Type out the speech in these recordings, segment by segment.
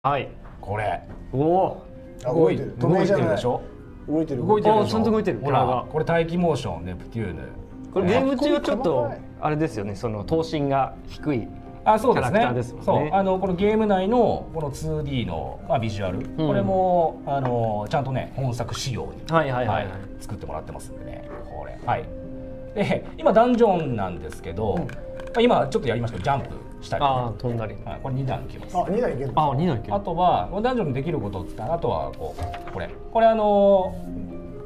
はい。これ。おお。動いてる。動いてるでしょ。動いてる。動いてる。ちゃんと動いてる。ほら、これ待機モーションネプテューヌ。これゲーム中はちょっとあれですよね。その頭身が低い。あ、そうですね。そう、このゲーム内のこの 2D のまあビジュアル、これもちゃんとね本作仕様に作ってもらってますんでね。これはい。で今ダンジョンなんですけど、今ちょっとやりましたジャンプ。したり飛んだり、これ2段いけます。あ、2段いける。あ、2段いける。あとはダンジョンにできることって、あとはこうこれ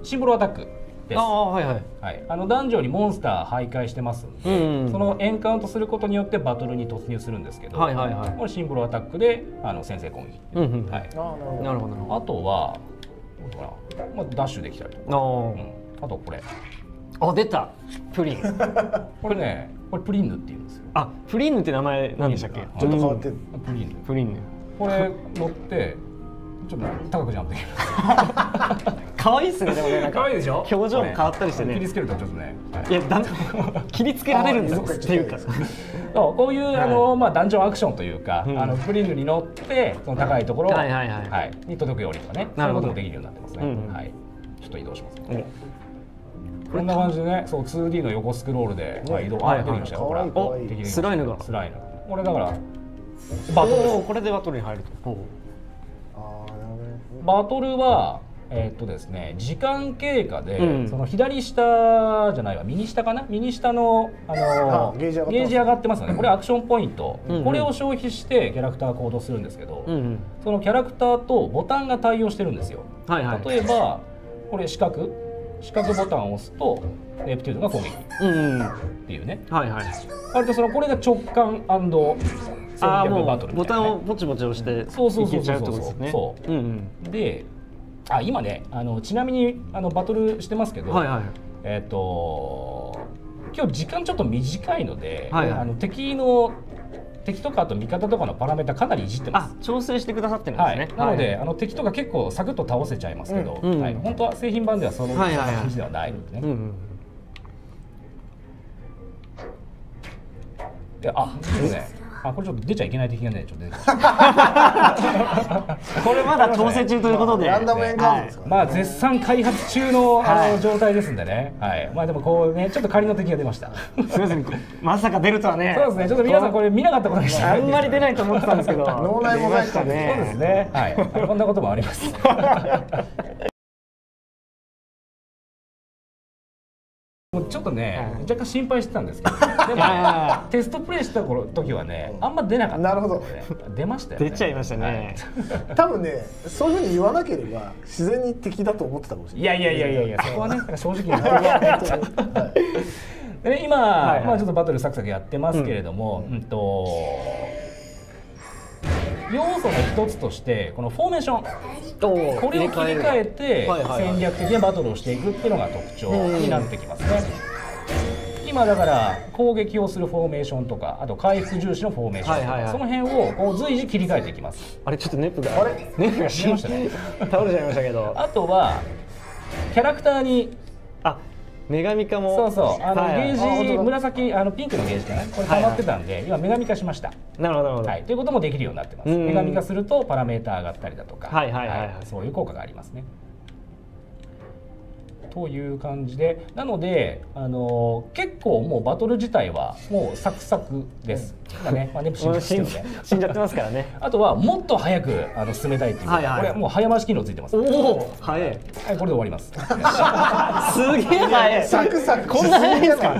シンボルアタックです。ああ、はいはいはい。ダンジョンにモンスター徘徊してますんで、そのエンカウントすることによってバトルに突入するんですけど、これシンボルアタックで先制攻撃。はい、なるほど。あとはダッシュできたりとか、あとこれ、あ、出たプリン。これね、これプリンヌって言うんですよ。あ、プリンヌって名前なんでしたっけ？ちょっと変わってる。プリンヌ。プリンヌ。これ乗ってちょっと高くジャンプできる。可愛いですね。でもね、可愛いでしょ？表情も変わったりしてね。切りつけるとちょっとね。いや、切りつけられるんですよ。っていうか、こういうまあダンジョンアクションというか、プリンヌに乗ってその高いところに届くようにとかね、そういうこともできるようになってますね。はい。ちょっと移動します。こんな感じでね、そう 2D の横スクロールで移動ができましたよ。ほら、スライムが。スライム。これだからバトルです。これでバトルに入ると。バトルはですね、時間経過でその左下じゃないわ、右下かな、右下のゲージ上がってますよね。これアクションポイント。これを消費してキャラクター行動するんですけど、そのキャラクターとボタンが対応してるんですよ。例えばこれ四角ボタンを押すとネプテューヌが攻撃っていうね。割とこれが直感戦略バトルみたいなね。ボタンをポチポチ押していけちゃうってことですね。そうで、今ね、ちなみにバトルしてますけど、今日時間ちょっと短いので、敵とかあと味方とかのパラメータかなりいじってます。調整してくださってるんですね。なので敵とか結構サクッと倒せちゃいますけど、本当は製品版ではその感じではないのでね。で、これちょっと出ちゃいけない敵がね、ちょっと出てきた。これまだ調整中ということで、まあ絶賛開発中の状態ですんでね。まあでもこうね、ちょっと仮の敵が出ました。すみません、まさか出るとはね。そうですね。ちょっと皆さんこれ見なかったことでした。あんまり出ないと思ってたんですけど。脳内もないしたね。そうですね。はい。こんなこともあります。ちょっとね、若干心配してたんですけど、でもテストプレイした時はね、あんま出なかった。なるほど。出ましたよね。出ちゃいましたね。多分ね、そういうふうに言わなければ自然に敵だと思ってたかもしれない。いやいやいやいや、そこはね、正直に。今、まあちょっとバトルサクサクやってますけれども、要素の一つとしてこのフォーメーション、これを切り替えて戦略的なバトルをしていくっていうのが特徴になってきますね。今だから攻撃をするフォーメーションとか、あと回復重視のフォーメーション、その辺をこう随時切り替えていきます。あれ、ちょっとネップが死にましたね。倒れちゃいましたけど。あとはキャラクターに女神化も、そうそう、ゲージ紫、ピンクのゲージかな、これ溜まってたんで、今女神化しました。なるほどなるほど。はい、ということもできるようになってます。女神化するとパラメーター上がったりだとか、そういう効果がありますね。という感じで、なので結構もうバトル自体はもうサクサクです。ね、まあね、死んじゃってますからね。あとはもっと早く進めたいっていう。これもう早回し機能ついてます。おお、早い。はい、これで終わります。すげえ早い。サクサク、こんな早いですか。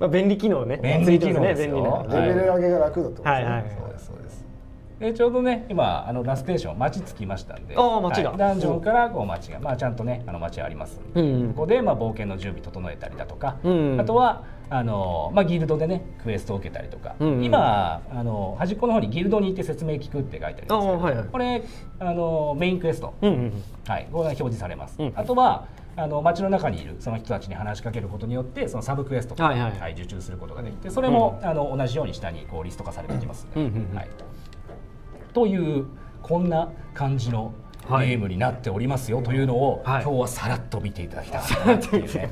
まあ便利機能ね。便利機能ね。便利な。レベル上げが楽だと。はいはい。そうですそうです。でちょうどね、今ラステーション街着きましたんで、ダンジョンからこう街が、まあ、ちゃんとね街ありますんで、ここで冒険の準備整えたりだとか、あとはまあ、ギルドでねクエストを受けたりとか、今端っこの方にギルドに行って説明聞くって書いてありますけど、これメインクエスト、はい、これが表示されます。あとは街の中にいるその人たちに話しかけることによってそのサブクエストを、はい、受注することができて、それも同じように下にこうリスト化されていきますので。はい、というこんな感じのゲームになっておりますよというのを、今日はさらっと見ていただきたいなというね。